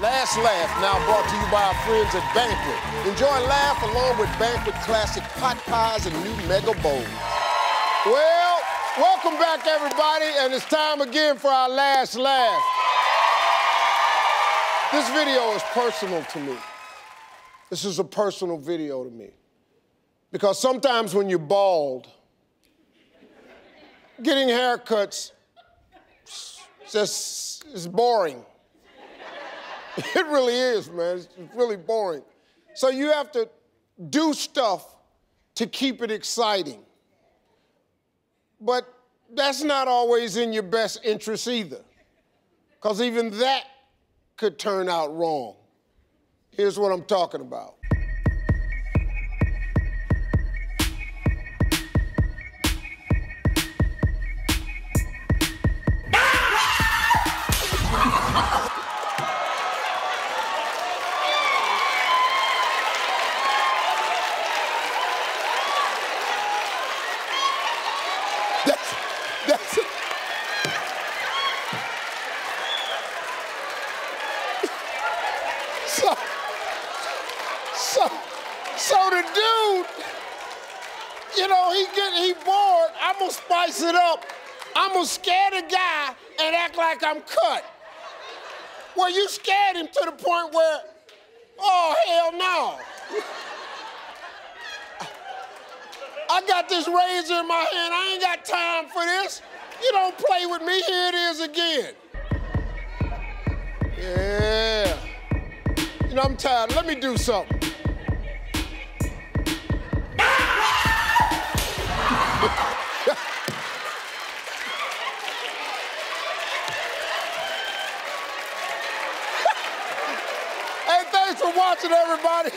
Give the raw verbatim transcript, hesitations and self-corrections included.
Last Laugh, now brought to you by our friends at Banquet. Enjoy Laugh along with Banquet classic pot pies and new mega bowls. Well, welcome back, everybody, and it's time again for our Last Laugh. This video is personal to me. This is a personal video to me. Because sometimes when you're bald, getting haircuts just is boring. It really is, man. It's really boring. So you have to do stuff to keep it exciting. But that's not always in your best interest either, because even that could turn out wrong. Here's what I'm talking about. That's, that's it. So, so, so the dude, you know, he get he bored. I'm gonna spice it up. I'm gonna scare the guy and act like I'm cut. Well, you scared him to the point where, oh, hell no. I got this razor in my hand. I ain't got time for this. You don't play with me. Here it is again. Yeah. You know, I'm tired. Let me do something. Hey, thanks for watching, everybody.